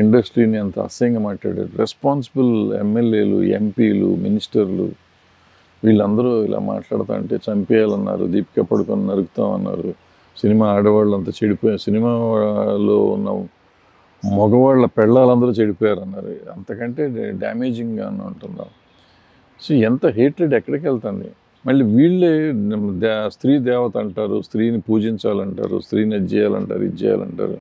ఇండస్ట్రీని ఎంత అసహ్యంగా మాట్లాడారు. రెస్పాన్సిబుల్ ఎమ్మెల్యేలు, ఎంపీలు, మినిస్టర్లు వీళ్ళందరూ ఇలా మాట్లాడుతూ అంటే చంపేయాలన్నారు, దీపిక పడుకొని నరుకుతామన్నారు, సినిమా ఆడవాళ్ళు అంతా చెడిపోయారు, సినిమాలో ఉన్న మగవాళ్ళ పెళ్ళాలందరూ చెడిపోయారు అన్నారు. అంతకంటే డ్యామేజింగ్గా ఉంటుందా? సో ఎంత హేట్రెడ్ ఎక్కడికి వెళ్తుంది? మళ్ళీ వీళ్ళే స్త్రీ దేవత అంటారు, స్త్రీని పూజించాలంటారు, స్త్రీని అది చేయాలంటారు, ఇది చేయాలంటారు.